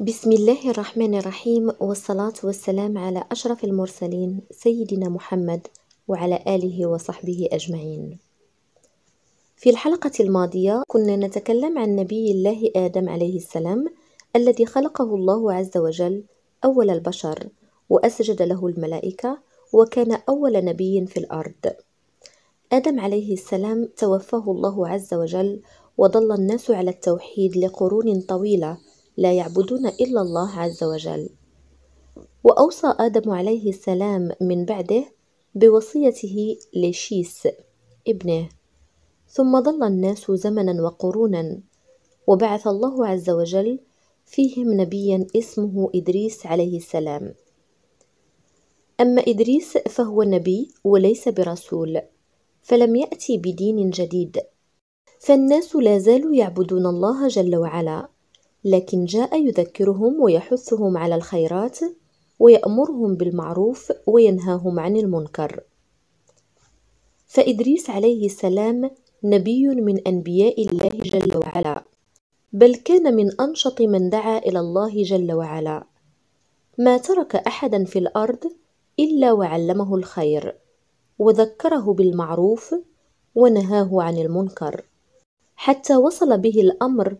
بسم الله الرحمن الرحيم، والصلاة والسلام على أشرف المرسلين سيدنا محمد وعلى آله وصحبه أجمعين. في الحلقة الماضية كنا نتكلم عن نبي الله آدم عليه السلام الذي خلقه الله عز وجل أول البشر وأسجد له الملائكة، وكان أول نبي في الأرض. آدم عليه السلام توفاه الله عز وجل، وظل الناس على التوحيد لقرون طويلة لا يعبدون إلا الله عز وجل. وأوصى آدم عليه السلام من بعده بوصيته لشيس ابنه، ثم ظل الناس زمنا وقرونا، وبعث الله عز وجل فيهم نبيا اسمه إدريس عليه السلام. أما إدريس فهو نبي وليس برسول، فلم يأتي بدين جديد، فالناس لا زالوا يعبدون الله جل وعلا، لكن جاء يذكرهم ويحثهم على الخيرات ويأمرهم بالمعروف وينهاهم عن المنكر. فإدريس عليه السلام نبي من أنبياء الله جل وعلا، بل كان من أنشط من دعا إلى الله جل وعلا، ما ترك أحدا في الأرض إلا وعلمه الخير وذكره بالمعروف ونهاه عن المنكر، حتى وصل به الأمر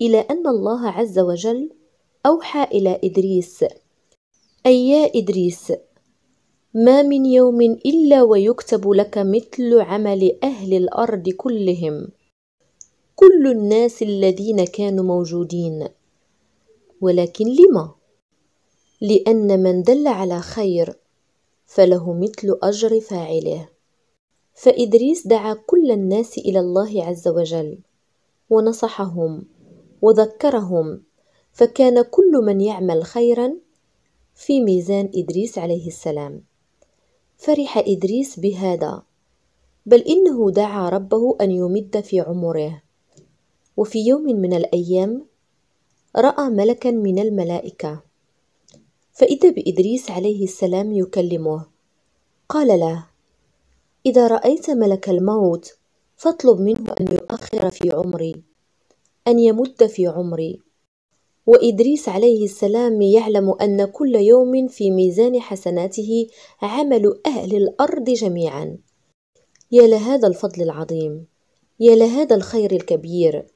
إلى أن الله عز وجل أوحى إلى إدريس: أي يا إدريس، ما من يوم إلا ويكتب لك مثل عمل أهل الأرض كلهم، كل الناس الذين كانوا موجودين. ولكن لما؟ لأن من دل على خير فله مثل أجر فاعله. فإدريس دعا كل الناس إلى الله عز وجل ونصحهم وذكرهم، فكان كل من يعمل خيرا في ميزان إدريس عليه السلام. فرح إدريس بهذا، بل إنه دعا ربه أن يمد في عمره. وفي يوم من الأيام رأى ملكا من الملائكة، فإذا بإدريس عليه السلام يكلمه. قال له: إذا رأيت ملك الموت فاطلب منه أن يؤخر في عمري، أن يمد في عمري. وإدريس عليه السلام يعلم أن كل يوم في ميزان حسناته عمل أهل الأرض جميعا. يا لهذا الفضل العظيم، يا لهذا الخير الكبير.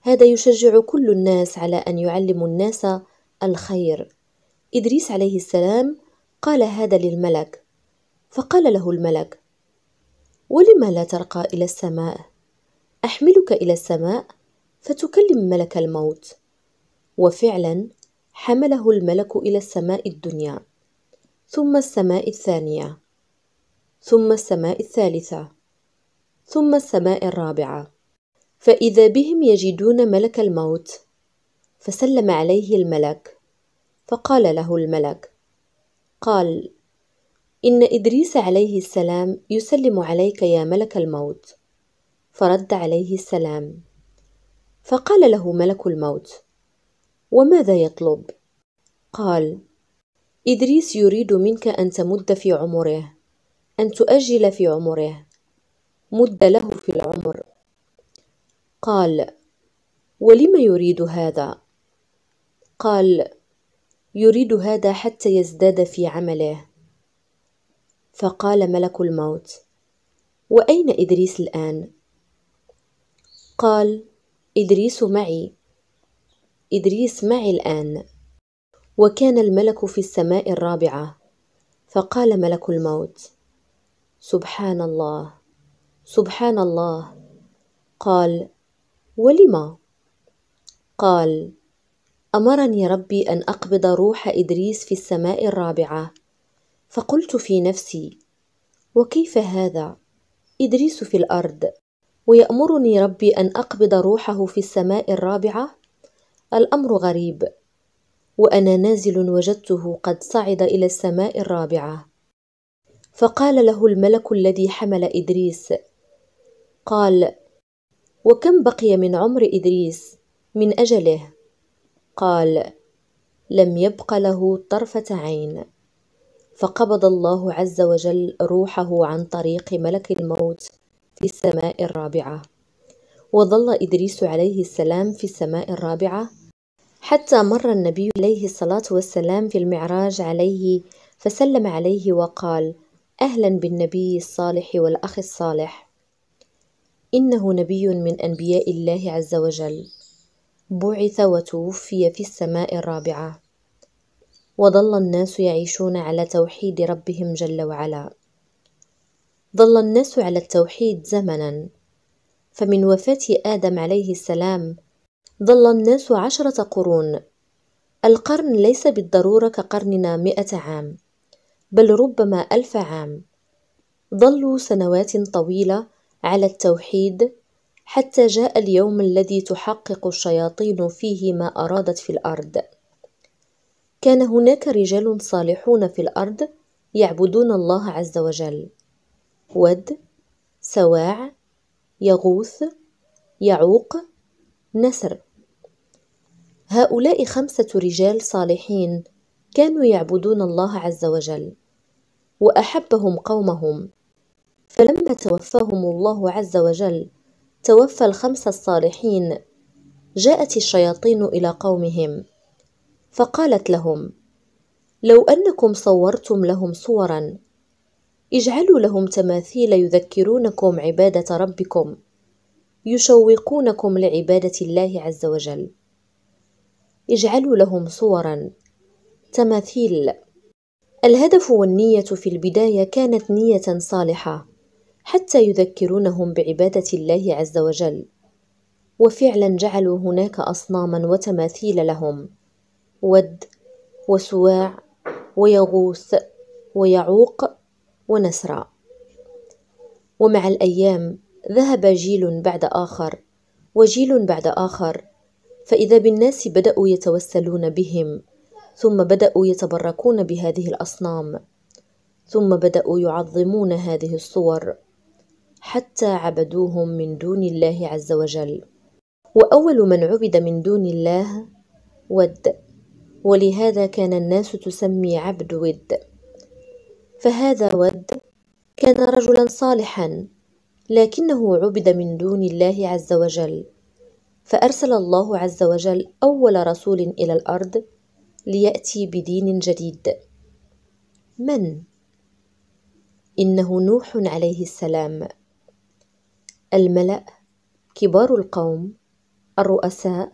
هذا يشجع كل الناس على أن يعلموا الناس الخير. إدريس عليه السلام قال هذا للملك، فقال له الملك: ولما لا ترقى إلى السماء؟ أحملك إلى السماء فتكلم ملك الموت. وفعلا حمله الملك إلى السماء الدنيا، ثم السماء الثانية، ثم السماء الثالثة، ثم السماء الرابعة. فإذا بهم يجدون ملك الموت، فسلم عليه الملك. فقال له الملك، قال: إن إدريس عليه السلام يسلم عليك يا ملك الموت. فرد عليه السلام. فقال له ملك الموت: وماذا يطلب؟ قال: إدريس يريد منك أن تمد في عمره، أن تؤجل في عمره، مد له في العمر. قال: ولما يريد هذا؟ قال: يريد هذا حتى يزداد في عمله. فقال ملك الموت: وأين إدريس الآن؟ قال: إدريس معي، إدريس معي الآن. وكان الملك في السماء الرابعة. فقال ملك الموت: سبحان الله، سبحان الله. قال: ولما؟ قال: أمرني ربي أن أقبض روح إدريس في السماء الرابعة، فقلت في نفسي: وكيف هذا؟ إدريس في الأرض، ويأمرني ربي أن أقبض روحه في السماء الرابعة؟ الأمر غريب. وأنا نازل وجدته قد صعد إلى السماء الرابعة. فقال له الملك الذي حمل إدريس، قال: وكم بقي من عمر إدريس من أجله؟ قال: لم يبق له طرفة عين. فقبض الله عز وجل روحه عن طريق ملك الموت في السماء الرابعة، وظل إدريس عليه السلام في السماء الرابعة حتى مر النبي عليه الصلاة والسلام في المعراج عليه فسلم عليه وقال: أهلا بالنبي الصالح والأخ الصالح، إنه نبي من أنبياء الله عز وجل، بعث وتوفي في السماء الرابعة، وظل الناس يعيشون على توحيد ربهم جل وعلا. ظل الناس على التوحيد زمنا، فمن وفاة آدم عليه السلام ظل الناس 10 قرون. القرن ليس بالضرورة كقرننا 100 عام، بل ربما 1000 عام. ظلوا سنوات طويلة على التوحيد حتى جاء اليوم الذي تحقق الشياطين فيه ما أرادت في الأرض. كان هناك رجال صالحون في الأرض يعبدون الله عز وجل: ود، سواع، يغوث، يعوق، نسر. هؤلاء 5 رجال صالحين كانوا يعبدون الله عز وجل، وأحبهم قومهم، فلما توفاهم الله عز وجل، توفى ال5 الصالحين، جاءت الشياطين إلى قومهم فقالت لهم: لو أنكم صورتم لهم صورا، اجعلوا لهم تماثيل يذكرونكم عبادة ربكم، يشوقونكم لعبادة الله عز وجل. اجعلوا لهم صورا، تماثيل. الهدف والنية في البداية كانت نية صالحة حتى يذكرونهم بعبادة الله عز وجل، وفعلا جعلوا هناك أصناما وتماثيل لهم: ود، وسواع، ويغوث، ويعوق، ونسرا. ومع الأيام ذهب جيل بعد آخر وجيل بعد آخر، فإذا بالناس بدأوا يتوسلون بهم، ثم بدأوا يتبركون بهذه الأصنام، ثم بدأوا يعظمون هذه الصور، حتى عبدوهم من دون الله عز وجل. وأول من عبد من دون الله ود، ولهذا كان الناس تسمي عبد ود. فهذا ود كان رجلا صالحا، لكنه عبد من دون الله عز وجل، فأرسل الله عز وجل أول رسول إلى الأرض ليأتي بدين جديد. من؟ إنه نوح عليه السلام. الملأ، كبار القوم، الرؤساء،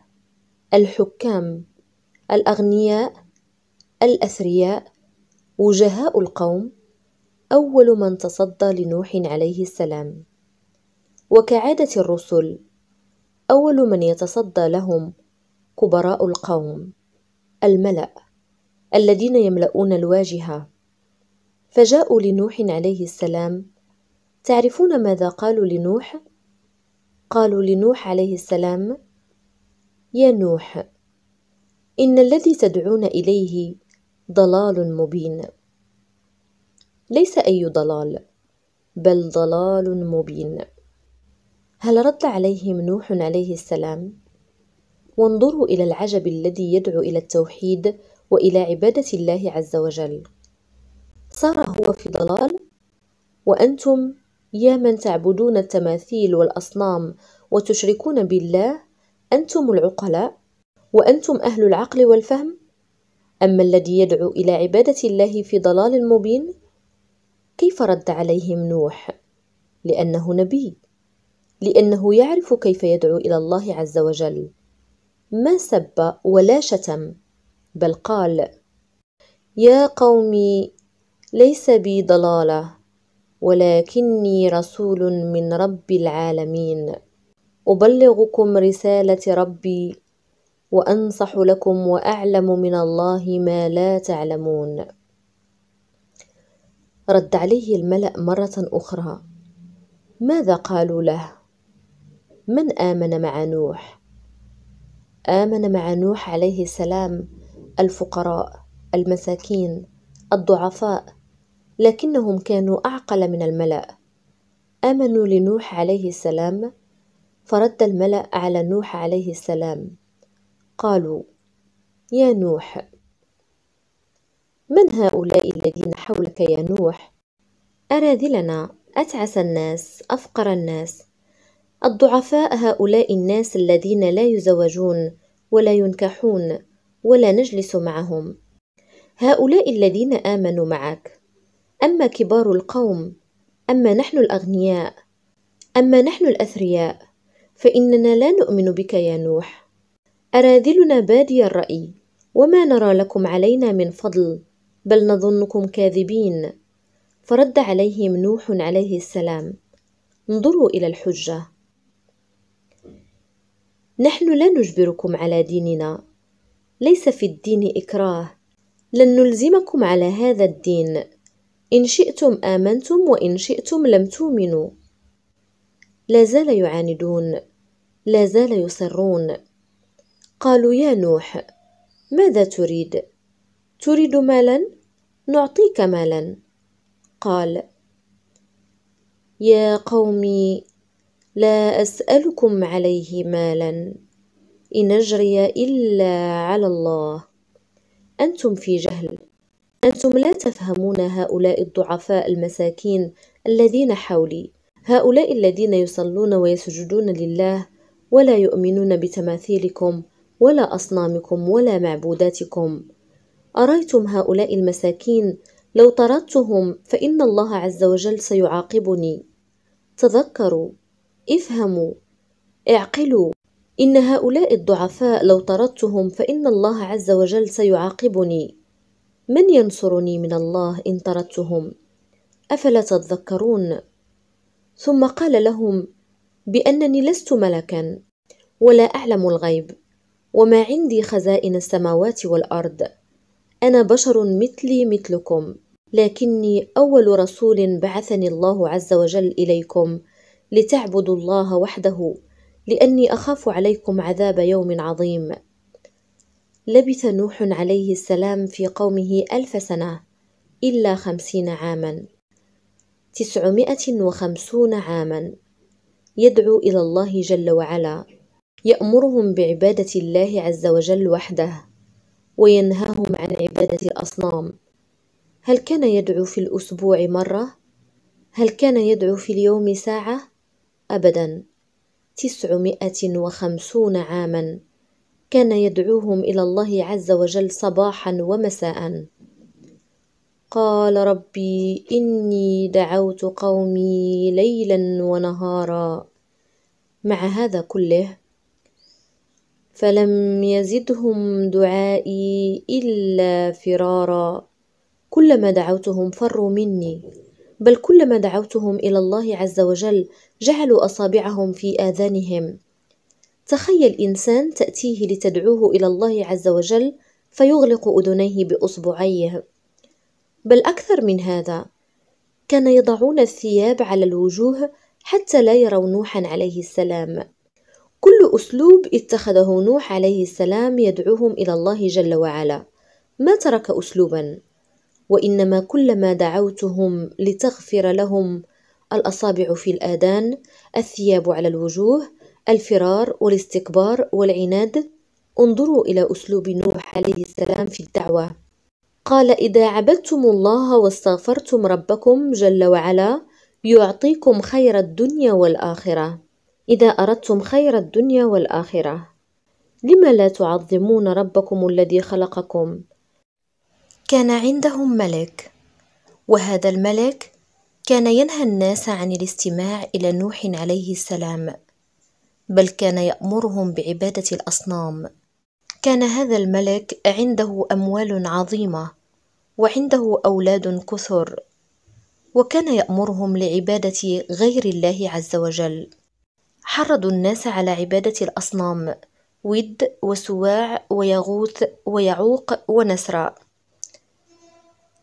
الحكام، الأغنياء، الأثرياء، وجهاء القوم، أول من تصدى لنوح عليه السلام. وكعادة الرسل، أول من يتصدى لهم كبراء القوم، الملأ، الذين يملؤون الواجهة. فجاءوا لنوح عليه السلام. تعرفون ماذا قالوا لنوح؟ قالوا لنوح عليه السلام: يا نوح، إن الذي تدعون إليه ضلال مبين. ليس أي ضلال، بل ضلال مبين. هل رد عليهم نوح عليه السلام؟ وانظروا إلى العجب الذي يدعو إلى التوحيد وإلى عبادة الله عز وجل. صار هو في ضلال، وأنتم يا من تعبدون التماثيل والأصنام وتشركون بالله، أنتم العقلاء، وأنتم أهل العقل والفهم. أما الذي يدعو إلى عبادة الله في ضلال مبين، كيف رد عليهم نوح؟ لأنه نبي، لأنه يعرف كيف يدعو إلى الله عز وجل. ما سب ولا شتم، بل قال: يا قومي، ليس بي ضلالة، ولكني رسول من رب العالمين، أبلغكم رسالة ربي، وأنصح لكم، وأعلم من الله ما لا تعلمون. رد عليه الملأ مرة أخرى. ماذا قالوا له؟ من آمن مع نوح؟ آمن مع نوح عليه السلام الفقراء، المساكين، الضعفاء، لكنهم كانوا أعقل من الملأ. آمنوا لنوح عليه السلام. فرد الملأ على نوح عليه السلام، قالوا: يا نوح، من هؤلاء الذين حولك يا نوح؟ أراذلنا، أتعس الناس، أفقر الناس، الضعفاء، هؤلاء الناس الذين لا يزوجون ولا ينكحون ولا نجلس معهم، هؤلاء الذين آمنوا معك. أما كبار القوم، أما نحن الأغنياء، أما نحن الأثرياء، فإننا لا نؤمن بك يا نوح. أراذلنا بادي الرأي، وما نرى لكم علينا من فضل، بل نظنكم كاذبين. فرد عليهم نوح عليه السلام: انظروا إلى الحجة، نحن لا نجبركم على ديننا، ليس في الدين إكراه، لن نلزمكم على هذا الدين، إن شئتم آمنتم وإن شئتم لم تؤمنوا. لا زال يعاندون، لا زال يصرون. قالوا: يا نوح، ماذا تريد؟ تريد مالا؟ نعطيك مالا. قال: يا قومي، لا أسألكم عليه مالا، إن أجري إلا على الله. أنتم في جهل، أنتم لا تفهمون هؤلاء الضعفاء المساكين الذين حولي، هؤلاء الذين يصلون ويسجدون لله ولا يؤمنون بتماثيلكم ولا أصنامكم ولا معبوداتكم. أرأيتم هؤلاء المساكين؟ لو طردتهم فإن الله عز وجل سيعاقبني. تذكروا، افهموا، اعقلوا، إن هؤلاء الضعفاء لو طردتهم فإن الله عز وجل سيعاقبني. من ينصرني من الله إن طردتهم؟ أفلا تتذكرون؟ ثم قال لهم بأنني لست ملكا ولا أعلم الغيب، وما عندي خزائن السماوات والأرض، أنا بشر مثلي مثلكم، لكني أول رسول بعثني الله عز وجل إليكم لتعبدوا الله وحده، لأني أخاف عليكم عذاب يوم عظيم. لبث نوح عليه السلام في قومه 1000 سنة إلا 50 عاما، 950 عاما، يدعو إلى الله جل وعلا، يأمرهم بعبادة الله عز وجل وحده، وينهاهم عن عبادة الأصنام. هل كان يدعو في الأسبوع مرة؟ هل كان يدعو في اليوم ساعة؟ أبدا، 950 عاما كان يدعوهم إلى الله عز وجل صباحا ومساء. قال: ربي إني دعوت قومي ليلا ونهارا. مع هذا كله فلم يزدهم دعائي إلا فرارا، كلما دعوتهم فروا مني، بل كلما دعوتهم إلى الله عز وجل جعلوا أصابعهم في آذانهم. تخيل إنسان تأتيه لتدعوه إلى الله عز وجل فيغلق أذنيه بأصبعيه. بل أكثر من هذا، كان يضعون الثياب على الوجوه حتى لا يروا نوحا عليه السلام. كل أسلوب اتخذه نوح عليه السلام يدعوهم إلى الله جل وعلا، ما ترك أسلوبا، وإنما كلما دعوتهم لتغفر لهم، الأصابع في الآذان، الثياب على الوجوه، الفرار والاستكبار والعناد. انظروا إلى أسلوب نوح عليه السلام في الدعوة. قال: إذا عبدتم الله واستغفرتم ربكم جل وعلا يعطيكم خير الدنيا والآخرة. إذا أردتم خير الدنيا والآخرة، لما لا تعظمون ربكم الذي خلقكم؟ كان عندهم ملك، وهذا الملك كان ينهى الناس عن الاستماع إلى نوح عليه السلام، بل كان يأمرهم بعبادة الأصنام. كان هذا الملك عنده أموال عظيمة، وعنده أولاد كثر، وكان يأمرهم لعبادة غير الله عز وجل. حرضوا الناس على عبادة الأصنام، ود وسواع ويغوث ويعوق ونسرا.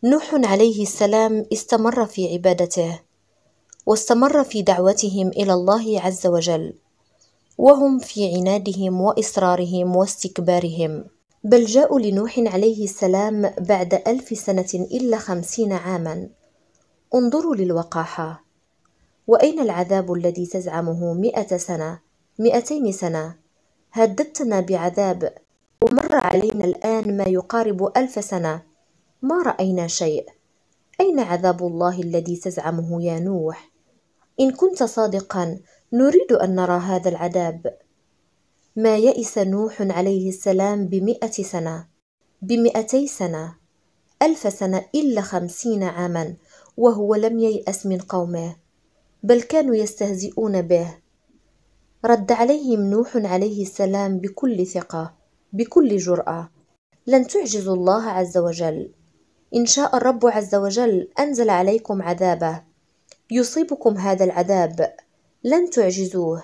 نوح عليه السلام استمر في عبادته، واستمر في دعوتهم إلى الله عز وجل، وهم في عنادهم وإصرارهم واستكبارهم. بل جاءوا لنوح عليه السلام بعد 1000 سنة إلا 50 عاما. انظروا للوقاحة. وأين العذاب الذي تزعمه 100 سنة 200 سنة؟ هددتنا بعذاب، ومر علينا الآن ما يقارب 1000 سنة، ما رأينا شيء. أين عذاب الله الذي تزعمه يا نوح؟ إن كنت صادقا نريد أن نرى هذا العذاب. ما يئس نوح عليه السلام ب100 سنة، ب200 سنة، 1000 سنة إلا 50 عاما، وهو لم ييأس من قومه، بل كانوا يستهزئون به. رد عليهم نوح عليه السلام بكل ثقة، بكل جرأة: لن تعجزوا الله عز وجل، إن شاء الرب عز وجل أنزل عليكم عذابه، يصيبكم هذا العذاب، لن تعجزوه،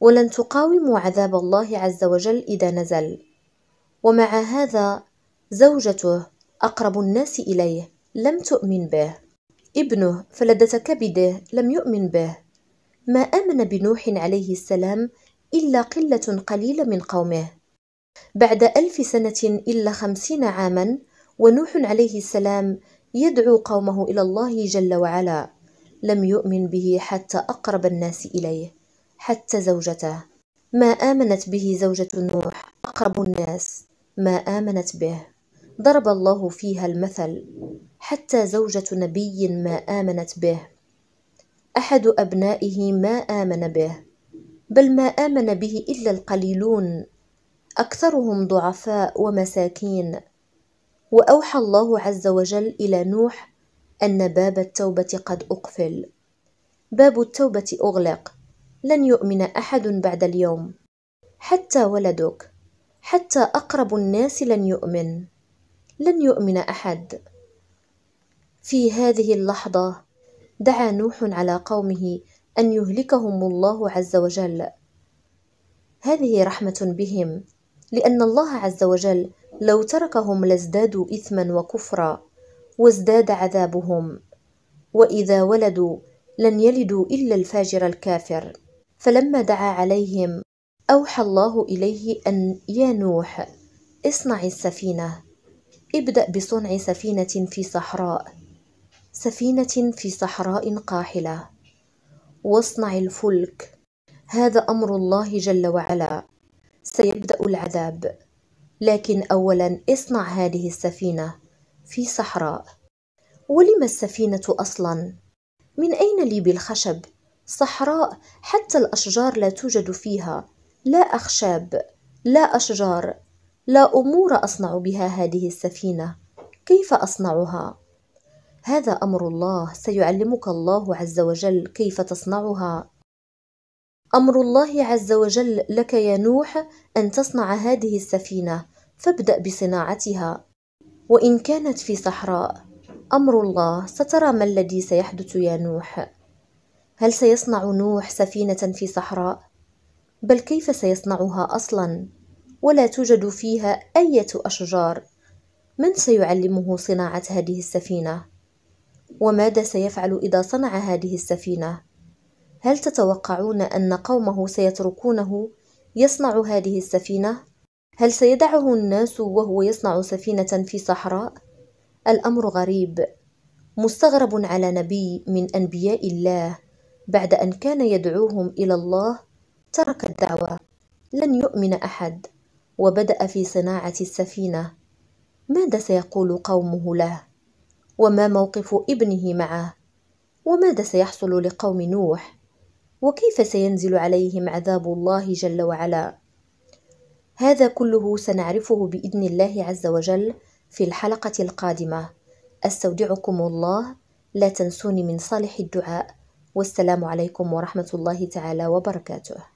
ولن تقاوموا عذاب الله عز وجل إذا نزل. ومع هذا زوجته أقرب الناس إليه لم تؤمن به، ابنه فلذة كبده لم يؤمن به، ما آمن بنوح عليه السلام إلا قلة قليلة من قومه. بعد 1000 سنة إلا 50 عاما، ونوح عليه السلام يدعو قومه إلى الله جل وعلا، لم يؤمن به حتى أقرب الناس إليه، حتى زوجته. ما آمنت به زوجة نوح، أقرب الناس، ما آمنت به، ضرب الله فيها المثل: حتى زوجة نبي ما آمنت به، أحد أبنائه ما آمن به، بل ما آمن به إلا القليلون، أكثرهم ضعفاء ومساكين. وأوحى الله عز وجل إلى نوح أن باب التوبة قد أقفل، باب التوبة أغلق، لن يؤمن أحد بعد اليوم، حتى ولدك، حتى أقرب الناس لن يؤمن، لن يؤمن أحد. في هذه اللحظة دعا نوح على قومه أن يهلكهم الله عز وجل. هذه رحمة بهم، لأن الله عز وجل لو تركهم لازدادوا إثما وكفرا، وازداد عذابهم، وإذا ولدوا لن يلدوا إلا الفاجر الكافر. فلما دعا عليهم أوحى الله إليه أن: يا نوح، اصنع السفينة، ابدأ بصنع سفينة في صحراء، سفينة في صحراء قاحلة، واصنع الفلك. هذا أمر الله جل وعلا، سيبدأ العذاب، لكن أولا اصنع هذه السفينة في صحراء. ولم السفينة أصلا؟ من أين لي بالخشب؟ صحراء، حتى الأشجار لا توجد فيها، لا أخشاب، لا أشجار، لا أمور أصنع بها هذه السفينة، كيف أصنعها؟ هذا أمر الله، سيعلمك الله عز وجل كيف تصنعها. أمر الله عز وجل لك يا نوح أن تصنع هذه السفينة، فابدأ بصناعتها، وإن كانت في صحراء. أمر الله، سترى ما الذي سيحدث يا نوح. هل سيصنع نوح سفينة في صحراء؟ بل كيف سيصنعها أصلا؟ ولا توجد فيها أي أشجار، من سيعلمه صناعة هذه السفينة؟ وماذا سيفعل إذا صنع هذه السفينة؟ هل تتوقعون أن قومه سيتركونه يصنع هذه السفينة؟ هل سيدعه الناس وهو يصنع سفينة في صحراء؟ الأمر غريب، مستغرب على نبي من أنبياء الله، بعد أن كان يدعوهم إلى الله ترك الدعوة، لن يؤمن أحد، وبدأ في صناعة السفينة. ماذا سيقول قومه له؟ وما موقف ابنه معه؟ وماذا سيحصل لقوم نوح؟ وكيف سينزل عليهم عذاب الله جل وعلا؟ هذا كله سنعرفه بإذن الله عز وجل في الحلقة القادمة. أستودعكم الله، لا تنسوني من صالح الدعاء، والسلام عليكم ورحمة الله تعالى وبركاته.